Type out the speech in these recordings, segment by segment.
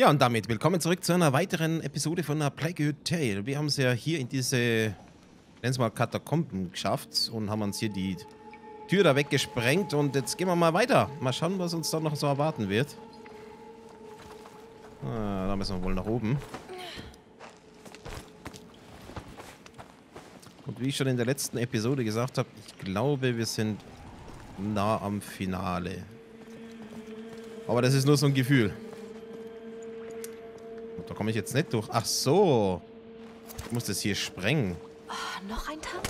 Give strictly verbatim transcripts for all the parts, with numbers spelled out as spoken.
Ja, und damit willkommen zurück zu einer weiteren Episode von A Plague Tale. Wir haben es ja hier in diese, nennen es mal Katakomben geschafft und haben uns hier die Tür da weggesprengt. Und jetzt gehen wir mal weiter. Mal schauen, was uns da noch so erwarten wird. Ah, da müssen wir wohl nach oben. Und wie ich schon in der letzten Episode gesagt habe, ich glaube, wir sind nah am Finale. Aber das ist nur so ein Gefühl. Da komme ich jetzt nicht durch. Ach so. Ich muss das hier sprengen. Oh, noch ein Tag?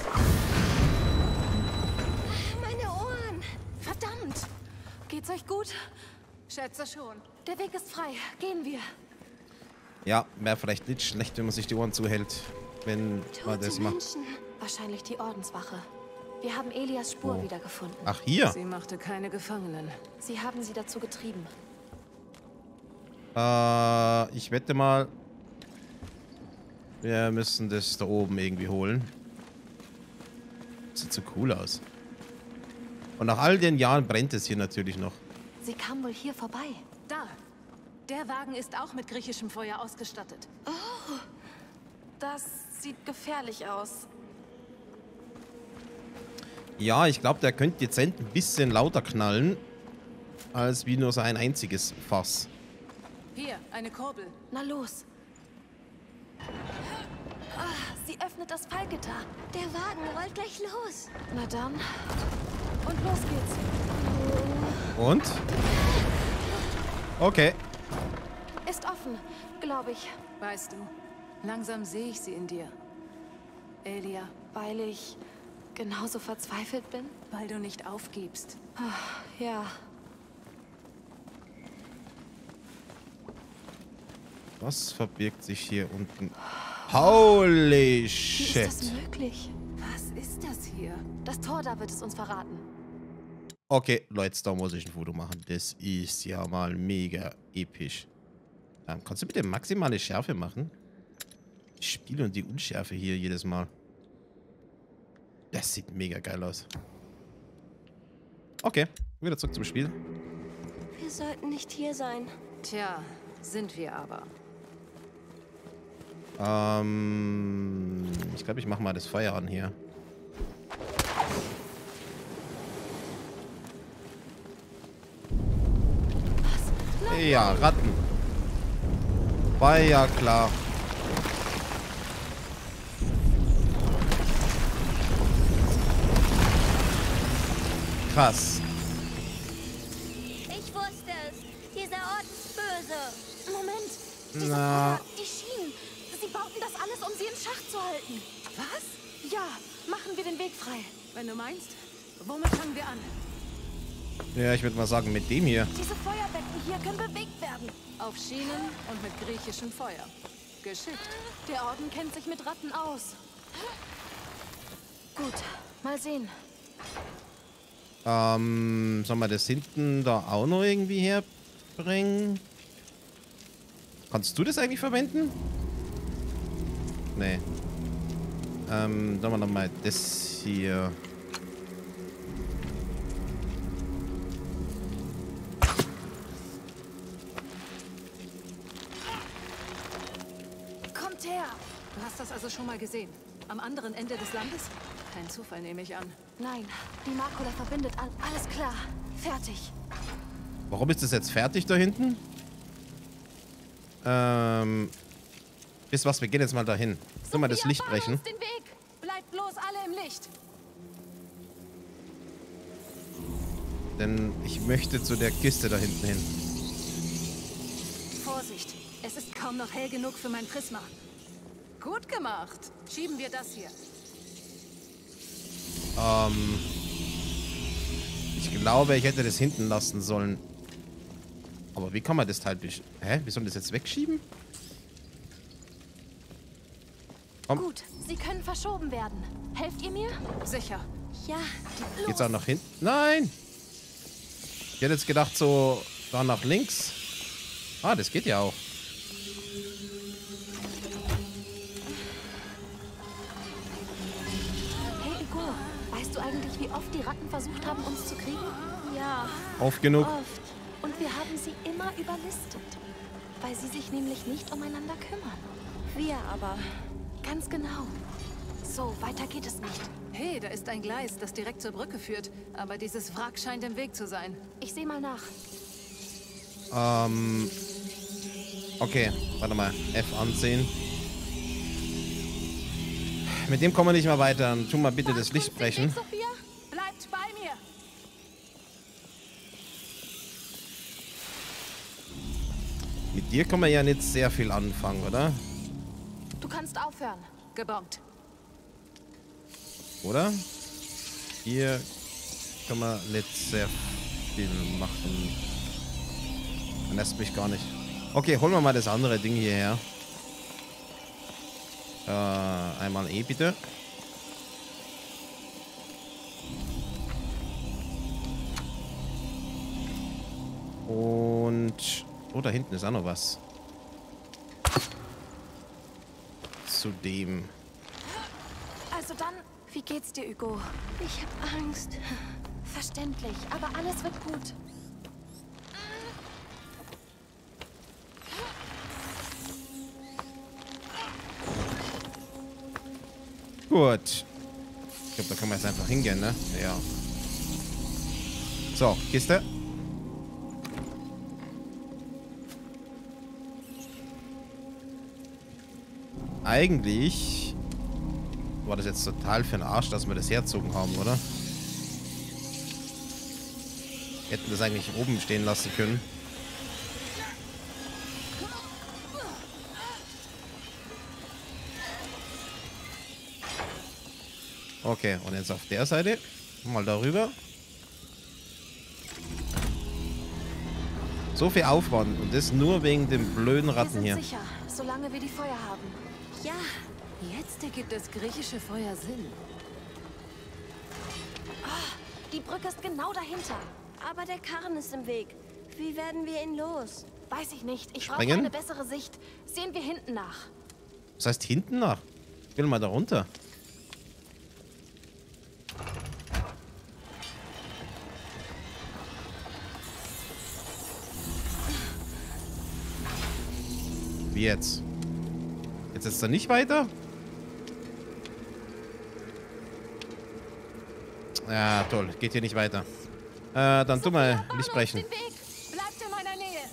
Meine Ohren. Verdammt. Geht's euch gut? Schätze schon. Der Weg ist frei. Gehen wir. Ja, wäre vielleicht nicht schlecht, wenn man sich die Ohren zuhält. Wenn Tote man das macht. Menschen. Wahrscheinlich die Ordenswache. Wir haben Elias Spur oh. wiedergefunden. Ach, hier. Sie machte keine Gefangenen. Sie haben sie dazu getrieben. Uh, ich wette mal, wir müssen das da oben irgendwie holen. Sieht so cool aus. Und nach all den Jahren brennt es hier natürlich noch. Sie kam wohl hier vorbei. Da. Der Wagen ist auch mit griechischem Feuer ausgestattet. Oh, das sieht gefährlich aus. Ja, ich glaube, der könnte dezent ein bisschen lauter knallen, als wie nur so ein einziges Fass. Hier, eine Kurbel. Na los. Ah, sie öffnet das Fallgitter. Der Wagen rollt gleich los. Na dann. Und los geht's. Und? Okay. Ist offen, glaube ich. Weißt du, langsam sehe ich sie in dir. Elia. Weil ich genauso verzweifelt bin? Weil du nicht aufgibst. Ach, ja. Was verbirgt sich hier unten? Holy shit! Wie ist das möglich? Was ist das hier? Das Tor da wird es uns verraten. Okay, Leute, da muss ich ein Foto machen. Das ist ja mal mega episch. Ähm, kannst du bitte maximale Schärfe machen? Das Spiel und die Unschärfe hier jedes Mal. Das sieht mega geil aus. Okay, wieder zurück zum Spiel. Wir sollten nicht hier sein. Tja, sind wir aber. Ähm, ich glaube, ich mache mal das Feuer an hier. Was? Ja, Ratten. Feuer, klar. Krass. Ich wusste es. Dieser Ort ist böse. Moment. Diese Na. Feuer, die Schienen. Sie bauten das alles, um sie im Schach zu halten. Was? Ja, machen wir den Weg frei. Wenn du meinst, womit fangen wir an? Ja, ich würde mal sagen, mit dem hier. Diese Feuerbecken hier können bewegt werden. Auf Schienen und mit griechischem Feuer. Geschickt. Der Orden kennt sich mit Ratten aus. Gut, mal sehen. Ähm, sollen wir das hinten da auch noch irgendwie herbringen? Kannst du das eigentlich verwenden? Nee. Ähm, dann machen wir nochmal das hier. Kommt her! Du hast das also schon mal gesehen. Am anderen Ende des Landes? Kein Zufall, nehme ich an. Nein, die Makula verbindet an. Alles klar. Fertig. Warum ist das jetzt fertig da hinten? Ähm... Wisst was, wir gehen jetzt mal dahin. Soll mal das Licht brechen? Den Weg. Bleibt bloß alle im Licht. Denn ich möchte zu der Kiste da hinten hin. Vorsicht, es ist kaum noch hell genug für mein Prisma. Gut gemacht. Schieben wir das hier. Ähm, ich glaube, ich hätte das hinten lassen sollen. Aber wie kann man das Teil durch? Hä? Wir sollen das jetzt wegschieben? Gut, sie können verschoben werden. Helft ihr mir? Sicher. Ja, los. Geht's auch nach hinten? Nein! Ich hätte jetzt gedacht, so da nach links. Ah, das geht ja auch. Hey, Hugo, weißt du eigentlich, wie oft die Ratten versucht haben, uns zu kriegen? Ja. Oft genug. Oft. Und wir haben sie immer überlistet. weil sie sich nämlich nicht umeinander kümmern. Wir aber. Ganz genau. So, weiter geht es nicht. Hey, da ist ein Gleis, das direkt zur Brücke führt. Aber dieses Wrack scheint im Weg zu sein. Ich sehe mal nach. Ähm... Okay, warte mal. F anziehen. Mit dem kommen wir nicht mehr weiter. Tu mal bitte das Licht brechen. Sophia, bleibt bei mir. Mit dir kann man ja nicht sehr viel anfangen, oder? Du kannst aufhören. Gebongt. Oder? Hier kann man nicht sehr viel machen. Man lässt mich gar nicht. Okay, holen wir mal das andere Ding hierher. Äh, einmal E bitte. Und... Oh, da hinten ist auch noch was. Zu dem. Also dann, wie geht's dir, Hugo? Ich hab Angst. Verständlich, aber alles wird gut. Gut. Ich glaube, da können wir jetzt einfach hingehen, ne? Ja. So, Kiste. Eigentlich war das jetzt total für den Arsch, dass wir das herzogen haben, oder? Hätten das eigentlich oben stehen lassen können. Okay, und jetzt auf der Seite. Mal darüber. So viel Aufwand. Und das nur wegen dem blöden Ratten hier. Wir sind sicher, solange wir die Feuer haben. Ja, jetzt ergibt das griechische Feuer Sinn. Oh, die Brücke ist genau dahinter. Aber der Karren ist im Weg. Wie werden wir ihn los? Weiß ich nicht. Ich brauche eine bessere Sicht. Sehen wir hinten nach. Was heißt hinten nach? Ich will mal da runter. Wie jetzt? Jetzt ist er nicht weiter? Ja, toll. Geht hier nicht weiter. Äh, dann tu mal Licht brechen. Bleibt in meiner Nähe.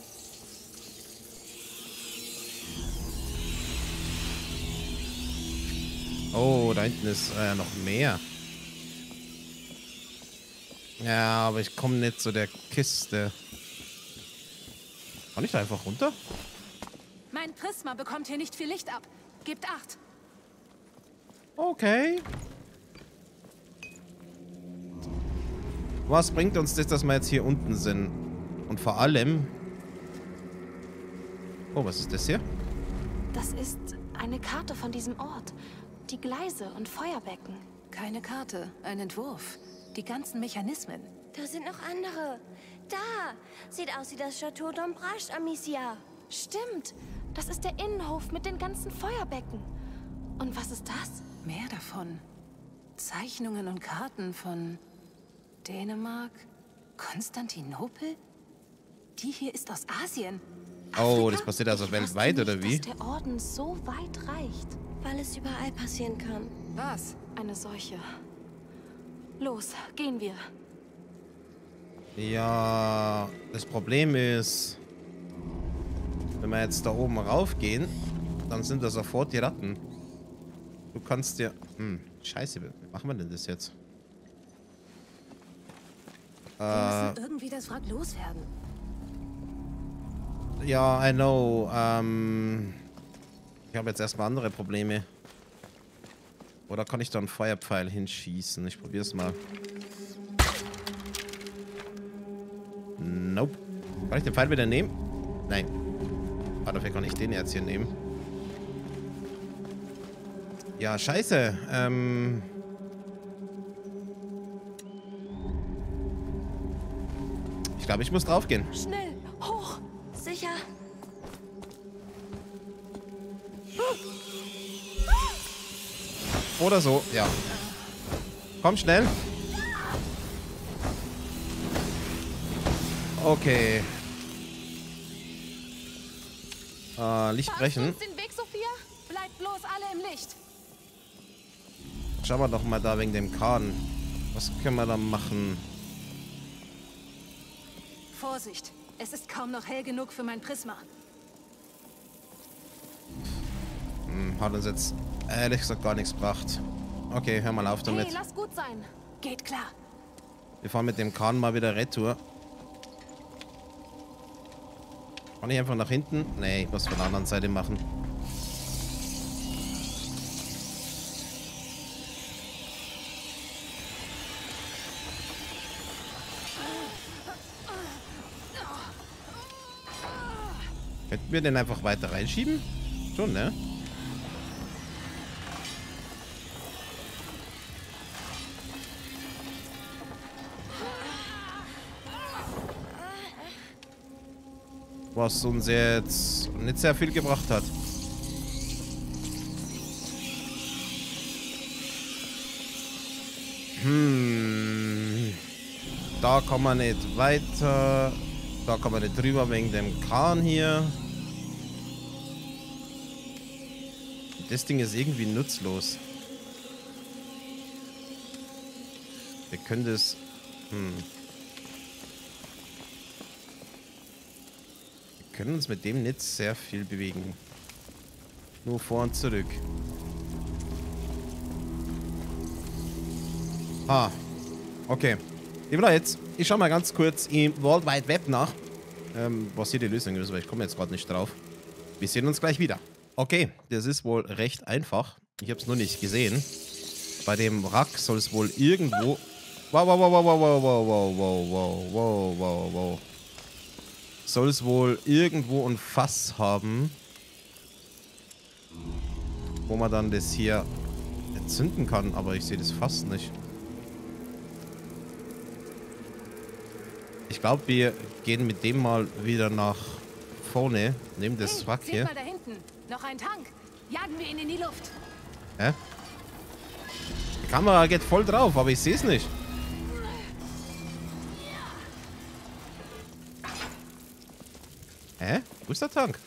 Oh, da hinten ist äh, noch mehr. Ja, aber ich komme nicht zu der Kiste. Kann ich da einfach runter? Mein Prisma bekommt hier nicht viel Licht ab. Gebt acht. Okay. Was bringt uns das, dass wir jetzt hier unten sind? Und vor allem... Oh, was ist das hier? Das ist eine Karte von diesem Ort. Die Gleise und Feuerbecken. Keine Karte, ein Entwurf. Die ganzen Mechanismen. Da sind noch andere. Da! Sieht aus wie das Chateau d'Ombrasch, Amicia. Stimmt! Das ist der Innenhof mit den ganzen Feuerbecken. Und was ist das? Mehr davon. Zeichnungen und Karten von Dänemark, Konstantinopel. Die hier ist aus Asien. Oh, Afrika? Das passiert also weltweit, oder wie? Dass der Orden so weit reicht. Weil es überall passieren kann. Was? Eine Seuche. Los, gehen wir. Ja, das Problem ist... Wenn wir jetzt da oben raufgehen, dann sind da sofort die Ratten. Du kannst dir... Hm, scheiße, wie machen wir denn das jetzt? Wir müssen äh, irgendwie das Wrack loswerden. Ja, I know. Ähm, ich habe jetzt erstmal andere Probleme. Oder kann ich da einen Feuerpfeil hinschießen? Ich probiere es mal. Nope. Kann ich den Pfeil wieder nehmen? Nein. Ah, dafür kann ich den jetzt hier nehmen. Ja, scheiße. Ähm. Ich glaube, ich muss draufgehen. Schnell, hoch, sicher. Oder so, ja. Komm schnell. Okay. Äh, Licht brechen. Uns den Weg, Sophia? Bleibt bloß alle im Licht. Schauen wir doch mal da wegen dem Kahn. Was können wir da machen? Vorsicht, es ist kaum noch hell genug für mein Prisma. Hm, hat uns jetzt ehrlich gesagt gar nichts gebracht. Okay, hör mal auf damit. Hey, lass gut sein. Geht klar. Wir fahren mit dem Kahn mal wieder Retour. Kann ich einfach nach hinten? Nee, ich muss von der anderen Seite machen. Könnten wir den einfach weiter reinschieben? Schon, ne? Was uns jetzt nicht sehr viel gebracht hat. Hm. Da kann man nicht weiter. Da kann man nicht drüber wegen dem Kahn hier. Das Ding ist irgendwie nutzlos. Wir können das... Hm. Wir können uns mit dem nicht sehr viel bewegen. Nur vor und zurück. Ah. Okay. Ich will jetzt. Ich schau mal ganz kurz im World Wide Web nach. Ähm, was hier die Lösung ist, weil ich komme jetzt gerade nicht drauf. Wir sehen uns gleich wieder. Okay, das ist wohl recht einfach. Ich habe es nur nicht gesehen. Bei dem Wrack soll es wohl irgendwo. Wow, wow, wow, wow, wow, wow, wow, wow, wow, wow, wow, wow. Soll es wohl irgendwo ein Fass haben, wo man dann das hier entzünden kann. Aber ich sehe das Fass nicht. Ich glaube, wir gehen mit dem mal wieder nach vorne. Nehmen das Wrack hier. Mal da hinten. Noch ein Tank. Jagen wir ihn in die Luft. Hä? Die Kamera geht voll drauf, aber ich sehe es nicht. Hä? Wo ist der Tank?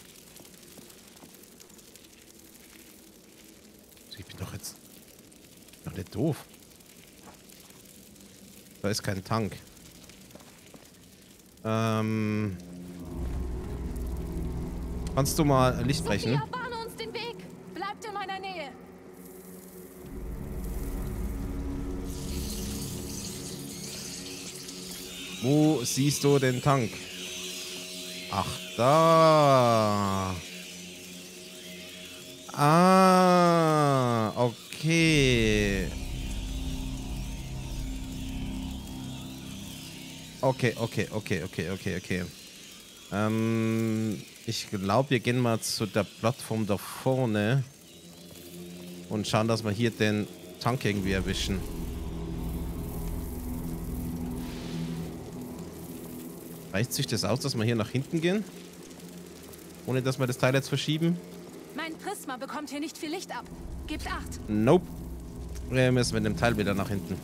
Ich bin doch jetzt... doch nicht doof. Da ist kein Tank. Ähm... Kannst du mal Licht brechen? Sophia, bahne uns den Weg. Bleibt in meiner Nähe. Wo siehst du den Tank? Ach, da. Ah, okay. Okay, okay, okay, okay, okay, okay. Ähm, ich glaube, wir gehen mal zu der Plattform da vorne und schauen, dass wir hier den Tank irgendwie erwischen. Reicht sich das aus, dass wir hier nach hinten gehen? Ohne, dass wir das Teil jetzt verschieben? Mein Prisma bekommt hier nicht viel Licht ab. Gebt acht. Nope. Wir müssen mit dem Teil wieder nach hinten.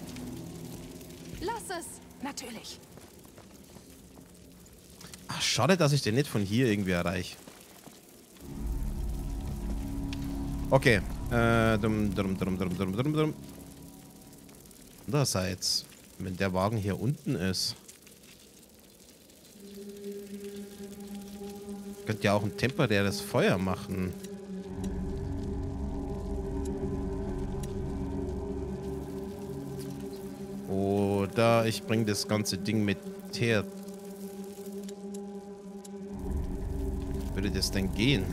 Lass es. Natürlich. Ach, schade, dass ich den nicht von hier irgendwie erreiche. Okay. Äh, drum, drum, drum, drum, drum, drum, drum. Andererseits, wenn der Wagen hier unten ist... Könnt ja auch ein temporäres Feuer machen. Oder ich bringe das ganze Ding mit her. Würde das denn gehen?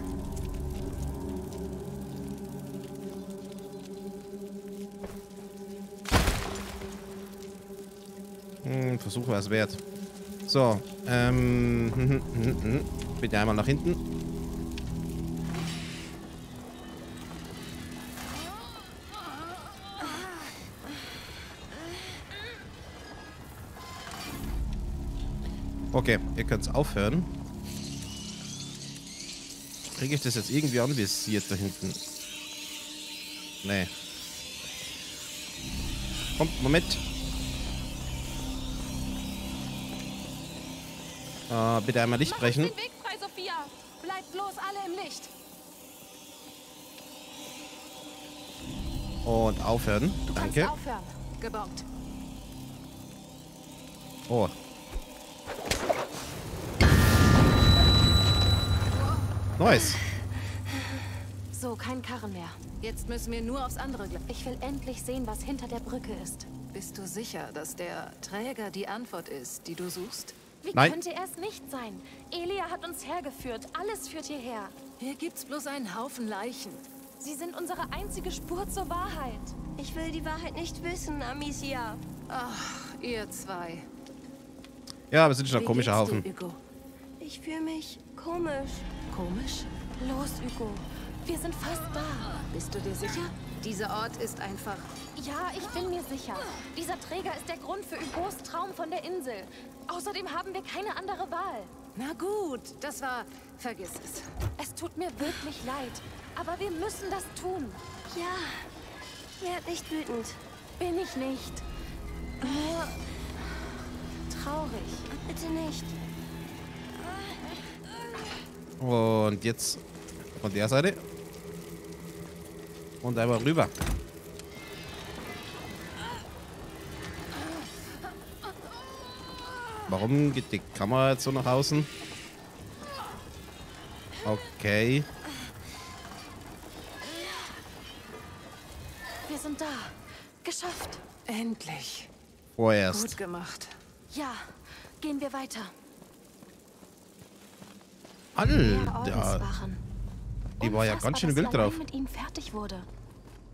Hm, Versuch war es wert. So, ähm... Hm, hm, hm, hm. Bitte einmal nach hinten. Okay, ihr könnt's aufhören. Kriege ich das jetzt irgendwie anvisiert da hinten? Nee. Kommt mal mit. Äh, bitte einmal Licht brechen. Bleibt bloß alle im Licht. Und aufhören. Du Danke. Kannst aufhören. Geborgt. Oh. Nice. So, kein Karren mehr. Jetzt müssen wir nur aufs andere Gleis. Ich will endlich sehen, was hinter der Brücke ist. Bist du sicher, dass der Träger die Antwort ist, die du suchst? Wie Nein. könnte er es nicht sein? Elia hat uns hergeführt. Alles führt hierher. Hier gibt's bloß einen Haufen Leichen. Sie sind unsere einzige Spur zur Wahrheit. Ich will die Wahrheit nicht wissen, Amicia. Ach, ihr zwei. Ja, wir sind schon ein komischer Haufen. Du, Hugo? Ich fühle mich komisch. Komisch? Los, Hugo. Wir sind fast da. Bist du dir sicher? Dieser Ort ist einfach... Ja, ich bin mir sicher. Dieser Träger ist der Grund für Hugos Traum von der Insel. Außerdem haben wir keine andere Wahl. Na gut, das war... Vergiss es. Es tut mir wirklich leid. Aber wir müssen das tun. Ja, werd nicht wütend. Bin ich nicht. Nur traurig. Bitte nicht. Und jetzt... Von der Seite. Und einmal rüber. Warum geht die Kamera jetzt so nach außen? Okay. Wir sind da. Geschafft. Endlich. Vorerst. Gut gemacht. Ja, gehen wir weiter. Alter. Die war ja ganz schön wild drauf. Mit ihm fertig wurde.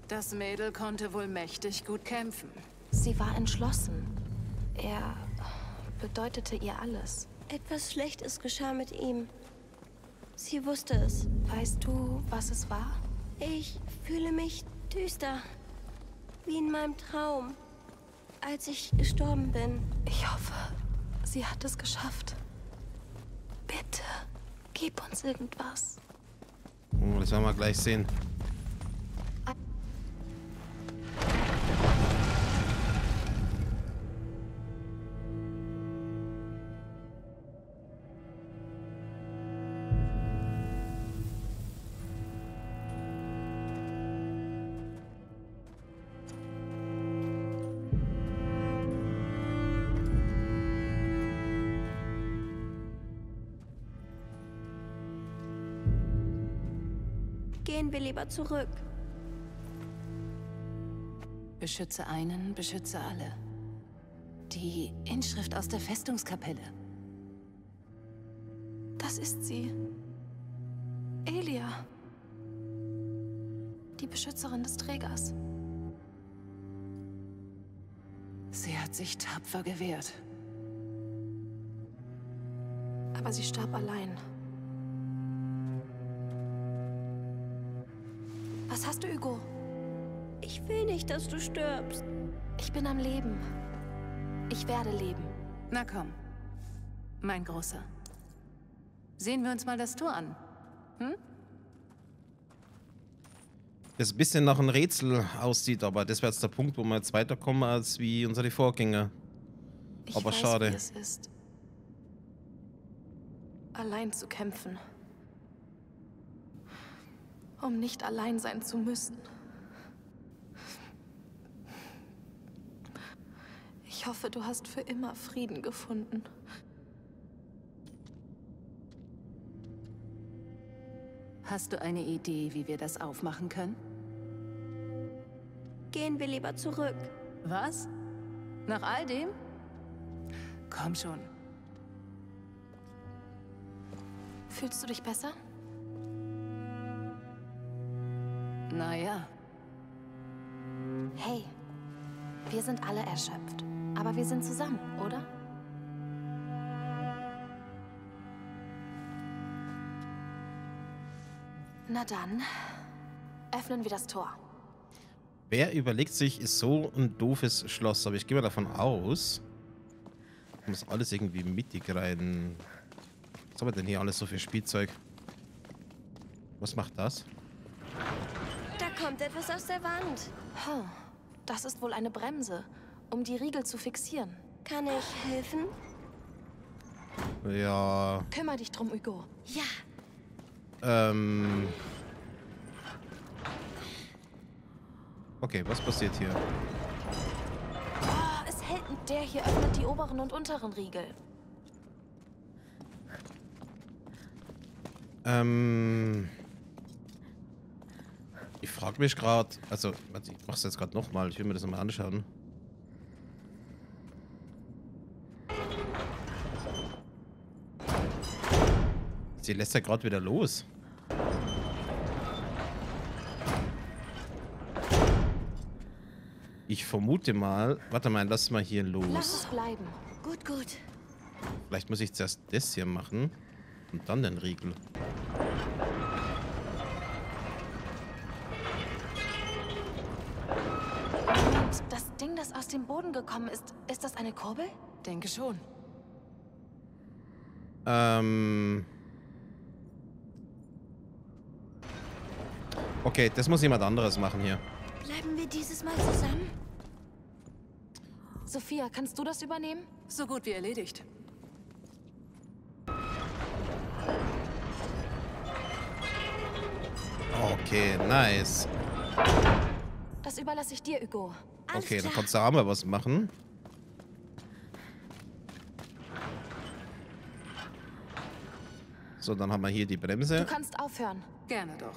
Das Mädel konnte wohl mächtig gut kämpfen. Sie war entschlossen. Er bedeutete ihr alles. Etwas Schlechtes geschah mit ihm. Sie wusste es. Weißt du, was es war? Ich fühle mich düster. Wie in meinem Traum. Als ich gestorben bin. Ich hoffe, sie hat es geschafft. Bitte, gib uns irgendwas. Oh, das werden wir gleich sehen. Gehen wir lieber zurück. Beschütze einen, beschütze alle. Die Inschrift aus der Festungskapelle. Das ist sie. Elia. Die Beschützerin des Trägers. Sie hat sich tapfer gewehrt. Aber sie starb allein. Was hast du, Hugo? Ich will nicht, dass du stirbst. Ich bin am Leben. Ich werde leben. Na komm, mein Großer. Sehen wir uns mal das Tor an. Hm? Das ein bisschen nach einem Rätsel aussieht, aber das wäre jetzt der Punkt, wo wir jetzt weiterkommen, als wie unsere Vorgänger. Ich aber weiß, schade. Wie es ist, allein zu kämpfen. Um nicht allein sein zu müssen. Ich hoffe, du hast für immer Frieden gefunden. Hast du eine Idee, wie wir das aufmachen können? Gehen wir lieber zurück. Was? Nach all dem? Komm schon. Fühlst du dich besser? Naja. Hey, wir sind alle erschöpft, aber wir sind zusammen, oder? Na dann, öffnen wir das Tor. Wer überlegt sich, ist so ein doofes Schloss, aber ich gehe mal davon aus, ich muss alles irgendwie mittig rein. Was haben wir denn hier alles so für Spielzeug? Was macht das? Kommt etwas aus der Wand. Oh, das ist wohl eine Bremse, um die Riegel zu fixieren. Kann ich helfen? Ja. Kümmer dich drum, Hugo. Ja. Ähm. Okay, was passiert hier? Oh, es hält nicht. Der hier öffnet die oberen und unteren Riegel. Ähm. Ich frage mich gerade, also, warte, ich mach's jetzt gerade nochmal, ich will mir das nochmal anschauen. Sie lässt ja gerade wieder los. Ich vermute mal, warte mal, lass mal hier los. Lass es bleiben. Gut, gut. Vielleicht muss ich zuerst das hier machen und dann den Riegel. Aus dem Boden gekommen ist. Ist das eine Kurbel? Denke schon. Ähm. Okay, das muss jemand anderes machen hier. Bleiben wir dieses Mal zusammen? Sophia, kannst du das übernehmen? So gut wie erledigt. Okay, nice. Das überlasse ich dir, Hugo. Okay, dann kannst du auch mal was machen. So, dann haben wir hier die Bremse. Du kannst aufhören. Gerne doch.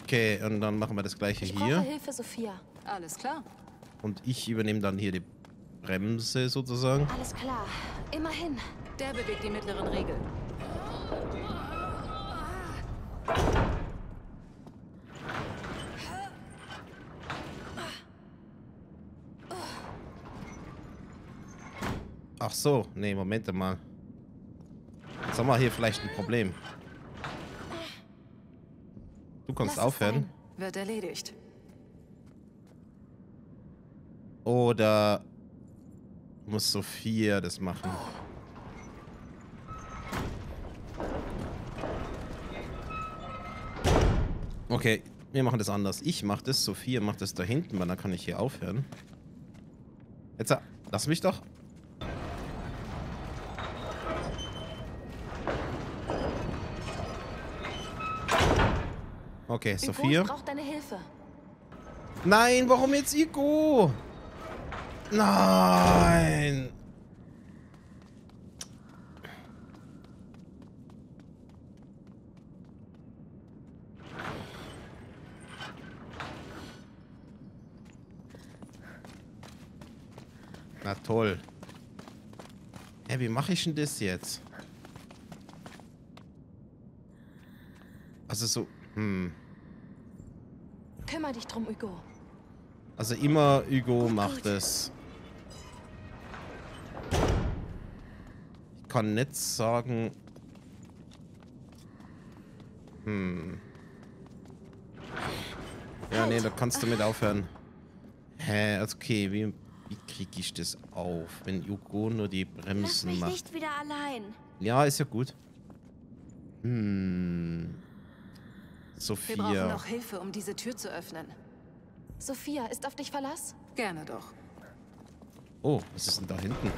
Okay, und dann machen wir das gleiche hier. Ich brauche Hilfe, Sophia. Alles klar. Und ich übernehme dann hier die Bremse sozusagen. Alles klar. Immerhin. Der bewegt die mittleren Regeln. Ach so, nee, Moment mal. Jetzt haben wir hier vielleicht ein Problem. Du kannst Lass aufhören. Wird erledigt. Oder muss Sophia das machen? Okay, wir machen das anders. Ich mache das, Sophia macht das da hinten, weil dann kann ich hier aufhören. Jetzt lass mich doch. Okay, Sophia. Hugo braucht deine Hilfe. Nein, warum jetzt Hugo? Nein. Na toll. Hä, wie mache ich denn das jetzt? Also so, hm. Kümmere dich drum, Hugo. Also immer Hugo macht es. Ich kann nicht sagen. Hm. Ja, nee, da kannst du mit aufhören. Hä, also okay, wie, wie kriege ich das auf, wenn Hugo nur die Bremsen macht? Lass mich nicht wieder allein. Ja, ist ja gut. Hm. Sophia. Wir brauchen noch Hilfe, um diese Tür zu öffnen. Sophia, ist auf dich Verlass? Gerne doch. Oh, was ist denn da hinten?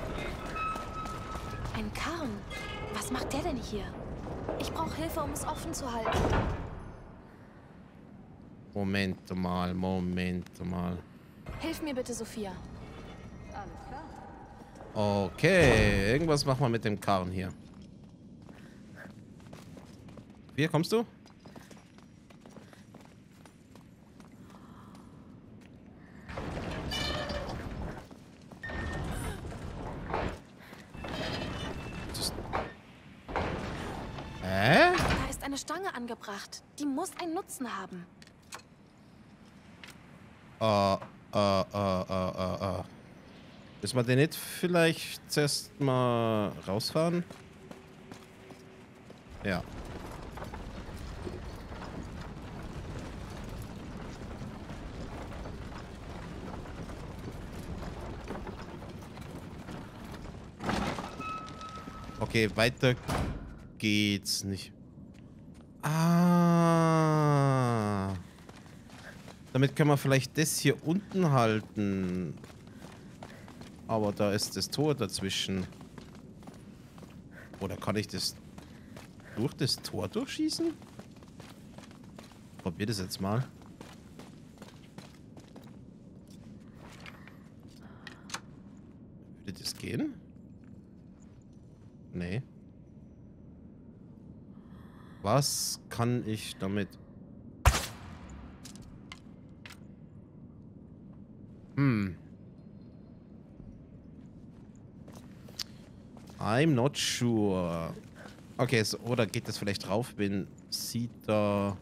Ein Karren. Was macht der denn hier? Ich brauche Hilfe, um es offen zu halten. Moment mal, Moment mal. Hilf mir bitte, Sophia. Alles klar. Okay, irgendwas machen wir mit dem Karren hier. Wie kommst du? Stange angebracht. Die muss einen Nutzen haben. Ah, ah, ah, ah, ah. Müssen wir den nicht vielleicht zuerst mal rausfahren? Ja. Okay, weiter geht's nicht. Ah. Damit können wir vielleicht das hier unten halten. Aber da ist das Tor dazwischen. Oder kann ich das... durch das Tor durchschießen? Probier das jetzt mal. Würde das gehen? Nee. Was kann ich damit? Hm. I'm not sure. Okay, so, oder geht das vielleicht rauf, wenn sie da...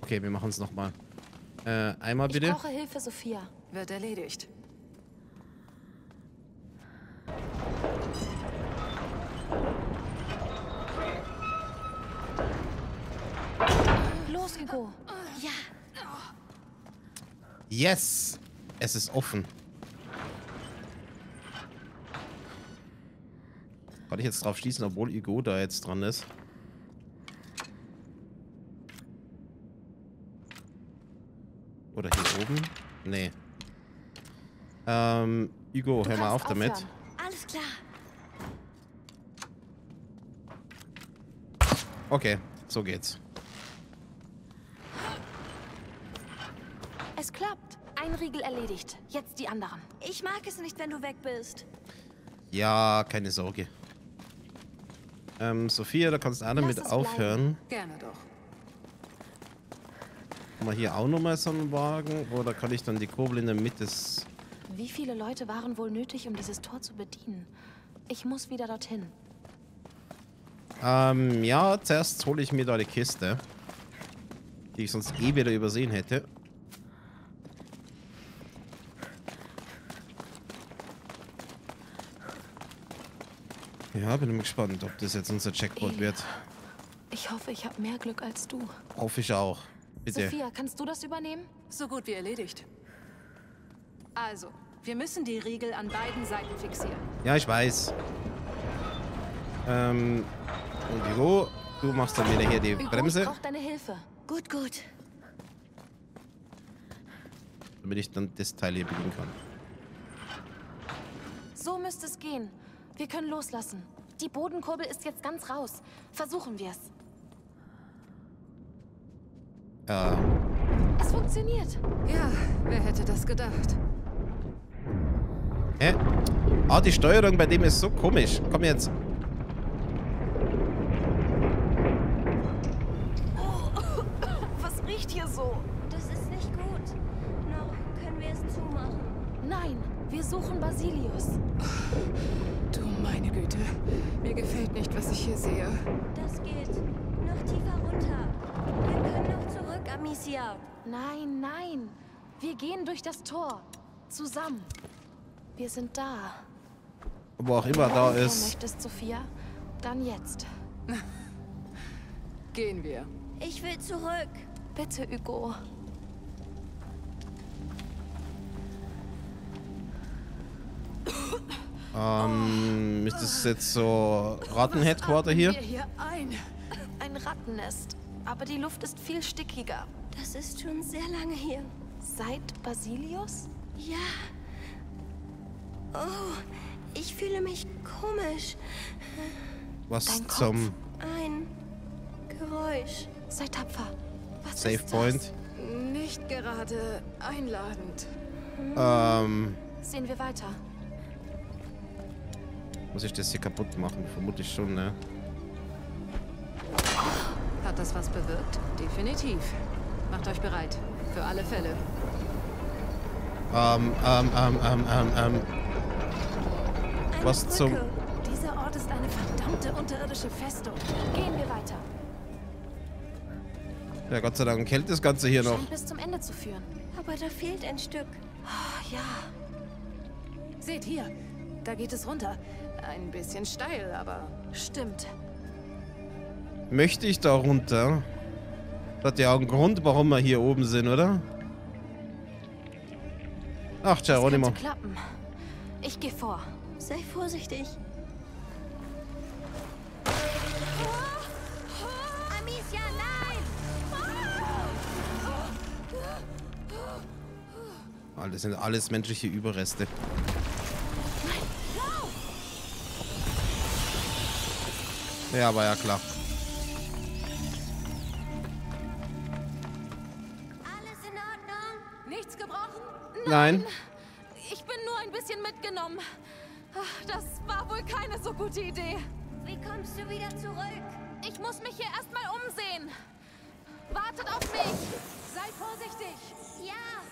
Okay, wir machen es nochmal. Äh, einmal bitte. Ich brauche Hilfe, Sophia. Wird erledigt. Los, Hugo. Ja. Yes! Es ist offen. Kann ich jetzt drauf schließen, obwohl Hugo da jetzt dran ist? Oder hier oben? Nee. Ähm, Hugo, hör mal auf damit. Alles klar. Okay, so geht's. Es klappt. Ein Riegel erledigt. Jetzt die anderen. Ich mag es nicht, wenn du weg bist. Ja, keine Sorge. Ähm, Sophia, da kannst du auch damit aufhören. Gerne doch. Kann man hier auch nochmal so einen Wagen? Oder kann ich dann die Kurbel in der Mitte... Wie viele Leute waren wohl nötig, um dieses Tor zu bedienen? Ich muss wieder dorthin. Ähm, ja, zuerst hole ich mir da die Kiste. Die ich sonst eh wieder übersehen hätte. Ja, bin gespannt, ob das jetzt unser Checkpoint wird. Ich hoffe, ich habe mehr Glück als du. Hoffe ich auch. Bitte. Sophia, kannst du das übernehmen? So gut wie erledigt. Also, wir müssen die Riegel an beiden Seiten fixieren. Ja, ich weiß. Ähm, und Hugo, du machst dann wieder hier die Hugo, Bremse. Ich brauche deine Hilfe. Gut, gut. Damit ich dann das Teil hier biegen kann. So müsste es gehen. Wir können loslassen. Die Bodenkurbel ist jetzt ganz raus. Versuchen wir es. Äh. Es funktioniert. Ja, wer hätte das gedacht? Hä? Ah, die Steuerung bei dem ist so komisch. Komm jetzt. Oh, was riecht hier so? Das ist nicht gut. Noch können wir es zumachen. Nein, wir suchen Basilius. Meine Güte, mir gefällt nicht, was ich hier sehe. Das geht. Noch tiefer runter. Wir können noch zurück, Amicia. Nein, nein. Wir gehen durch das Tor. Zusammen. Wir sind da. Wo auch immer da ist. Wenn du möchtest, Sophia, dann jetzt. Gehen wir. Ich will zurück. Bitte, Hugo. Ähm, ist das jetzt so Ratten-Headquarter hier? hier ein? ein Rattennest, aber die Luft ist viel stickiger. Das ist schon sehr lange hier. Seit Basilius? Ja. Oh, ich fühle mich komisch. Was Dein zum... Kopf? Ein Geräusch. Sei tapfer. Was Safe ist Point. Das? Nicht gerade einladend. Ähm... Sehen wir weiter. Muss ich das hier kaputt machen? Vermutlich schon, ne? Hat das was bewirkt? Definitiv. Macht euch bereit. Für alle Fälle. Ähm, ähm, ähm, ähm, ähm, ähm. Was zum... Dieser Ort ist eine verdammte unterirdische Festung. Gehen wir weiter. Ja, Gott sei Dank hält das Ganze hier noch. Scheint bis zum Ende zu führen. Aber da fehlt ein Stück. Oh, ja. Seht hier. Da geht es runter. Ein bisschen steil, aber stimmt. Möchte ich da runter? Das hat ja auch einen Grund, warum wir hier oben sind, oder? Ach, Geronimo. Das könnte klappen. Ich gehe vor. Sei vorsichtig. Oh! Oh! Amicia, nein! Oh! Oh! Oh! Das sind alles menschliche Überreste. Ja, war ja klar. Alles in Ordnung? Nichts gebrochen? Nein. Nein. Ich bin nur ein bisschen mitgenommen. Das war wohl keine so gute Idee. Wie kommst du wieder zurück? Ich muss mich hier erstmal umsehen. Wartet auf mich. Sei vorsichtig. Ja.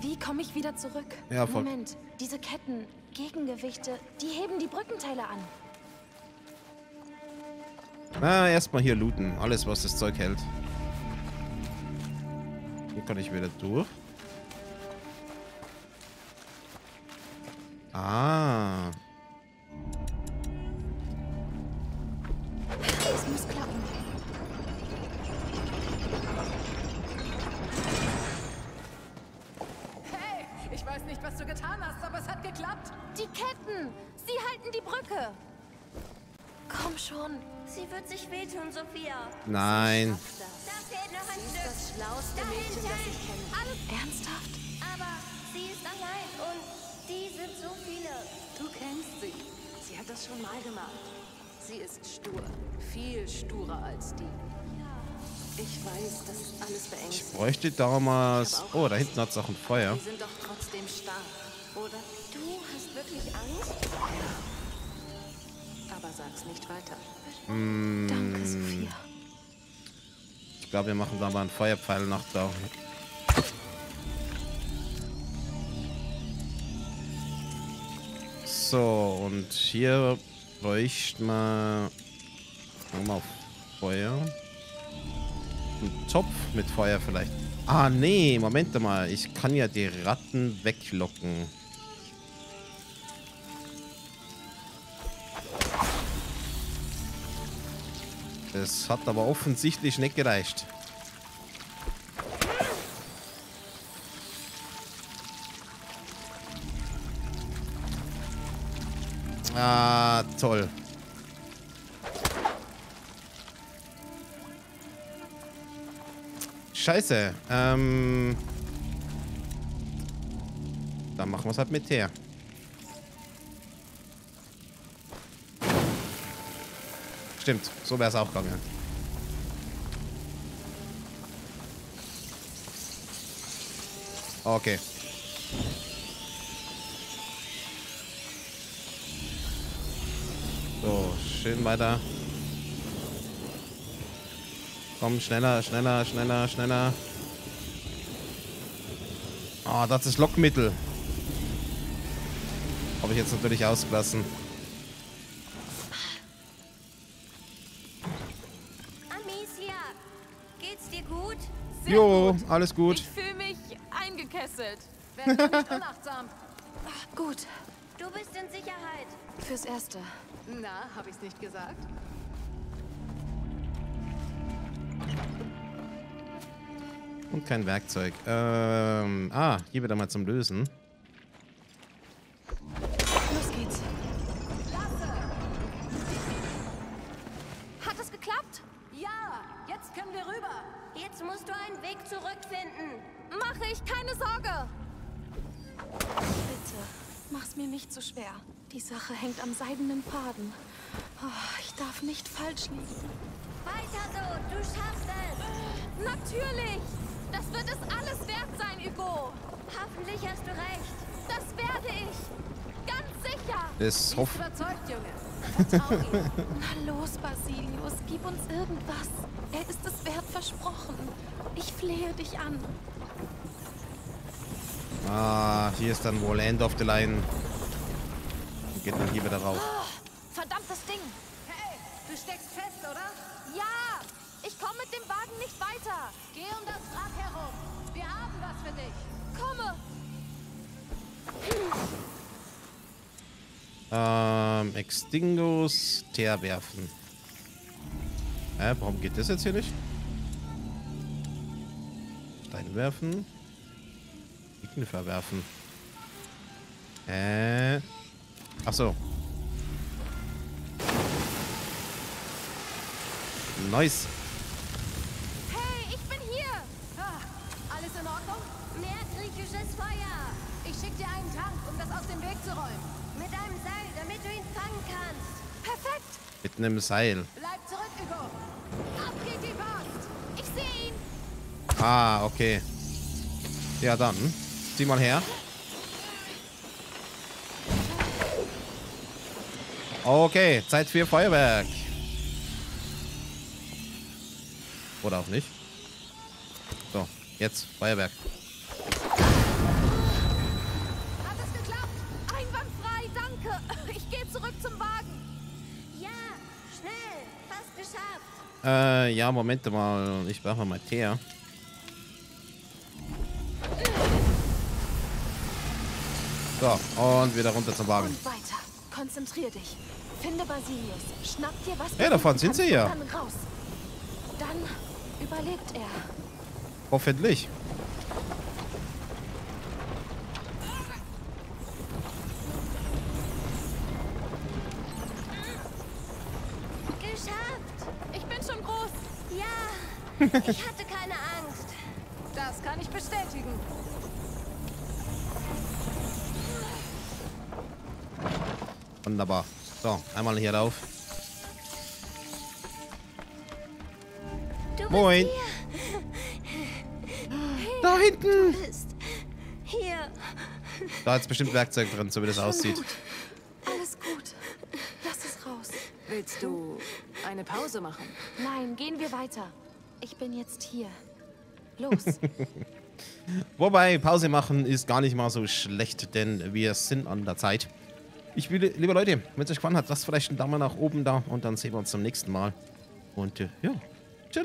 Wie komme ich wieder zurück? Ja, voll. Moment, diese Ketten, Gegengewichte, die heben die Brückenteile an. Na, erstmal hier looten. Alles, was das Zeug hält. Hier kann ich wieder durch. Ah. Es muss klappen. Hey, ich weiß nicht, was du getan hast, aber es hat geklappt. Die Ketten, sie halten die Brücke. Komm schon, sie wird sich wehtun, Sophia. Nein. Das geht noch ein Stück. Das schlauste Mädchen, das ich kenne. Ernsthaft? Aber sie ist allein und... Die sind so viele. Du kennst sie. Sie hat das schon mal gemacht. Sie ist stur. Viel sturer als die. Ich weiß, das ist alles beengt. Ich bräuchte damals... Oh, da hinten hat es auch ein Feuer. Die sind doch trotzdem stark, oder? Du hast wirklich Angst? Ja. Aber sag's nicht weiter. Mmh. Danke, Sophia. Ich glaube, wir machen da mal einen Feuerpfeil nach da. So, und hier bräuchte man mal Feuer. Ein Topf mit Feuer vielleicht. Ah, nee, Moment mal. Ich kann ja die Ratten weglocken. Das hat aber offensichtlich nicht gereicht. Ah, toll. Scheiße. Ähm. Dann machen wir es halt mit her. Stimmt, so wäre es auch gegangen. Okay. Schön weiter. Komm, schneller, schneller, schneller, schneller. Ah, oh, das ist Lockmittel. Habe ich jetzt natürlich ausgelassen. Amicia, geht's dir gut? Sehr jo, gut. Alles gut. Ich fühle mich eingekesselt. Werd nicht unachtsam. Ach, gut. Du bist in Sicherheit. Fürs Erste. Na, hab ich's nicht gesagt? Und kein Werkzeug. Ähm, ah, hier wieder mal zum Lösen. Los geht's. Hat es geklappt? Ja, jetzt können wir rüber. Jetzt musst du einen Weg zurückfinden. Mache ich, keine Sorge. Bitte. Mach's mir nicht zu schwer. Die Sache hängt am seidenen Faden. Oh, ich darf nicht falsch liegen. Weiter so, du schaffst es. Natürlich. Das wird es alles wert sein, Hugo. Hoffentlich hast du recht. Das werde ich. Ganz sicher. Das hoffe ich. Überzeugt, Junge. Na los, Basilius, gib uns irgendwas. Er ist es wert versprochen. Ich flehe dich an. Ah, hier ist dann wohl End of the Line. Und geht dann hier wieder rauf. Oh, verdammtes Ding! Hey, du steckst fest, oder? Ja! Ich komme mit dem Wagen nicht weiter. Geh um das Rad herum. Wir haben was für dich. Komme! Ähm, Extingos, Teer werfen. Hä, äh, warum geht das jetzt hier nicht? Stein werfen. Verwerfen. Äh. Ach so. Nice. Hey, ich bin hier. Ah, alles in Ordnung? Mehr griechisches Feuer. Ich schicke dir einen Tank, um das aus dem Weg zu räumen. Mit einem Seil, damit du ihn fangen kannst. Perfekt. Mit einem Seil. Bleib zurück, Hugo. Ab geht die Post. Ich sehe ihn. Ah, okay. Ja, dann. Zieh mal her. Okay, Zeit für Feuerwerk. Oder auch nicht. So, jetzt Feuerwerk. Hat es geklappt? Einwandfrei, danke. Ich gehe zurück zum Wagen. Ja, schnell. Fast geschafft. Äh, ja, Moment mal. Ich brauche mal Teer. So, und wieder runter zum Wagen. Und weiter. Konzentrier dich. Finde Basilius. Schnapp dir was. Ja, davon sind sie ja. Dann raus. Dann überlebt er. Hoffentlich. Geschafft. Ich bin schon groß. Ja. Ich hatte keine Angst. Das kann ich bestätigen. Wunderbar. So, einmal hier rauf. Du Moin. Hey, da hinten. Du bist hier. Da hat es bestimmt Werkzeug drin, so wie das aussieht. Alles gut. Lass es raus. Willst du eine Pause machen? Nein, gehen wir weiter. Ich bin jetzt hier. Los. Wobei, Pause machen ist gar nicht mal so schlecht, denn wir sind an der Zeit. Ich will, liebe Leute, wenn es euch gefallen hat, lasst vielleicht einen Daumen nach oben da und dann sehen wir uns zum nächsten Mal. Und äh, ja, tschüss.